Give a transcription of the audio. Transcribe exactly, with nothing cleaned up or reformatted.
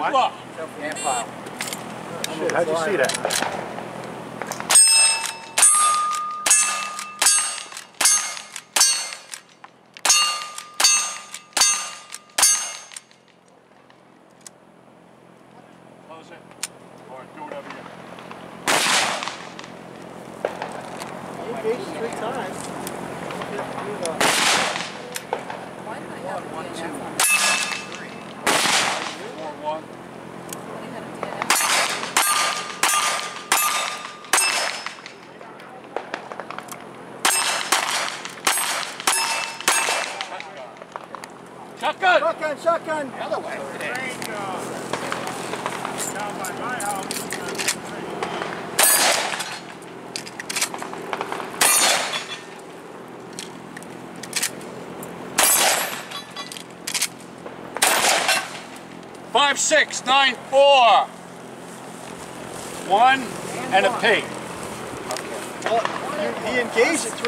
What? Block. Hand foul. Oh, shit, how'd you see that? Shotgun! Shotgun! Shotgun! The other way. The train goes down by my house. Five, six, nine, four. One and a pig. Okay. Well, he engaged at three.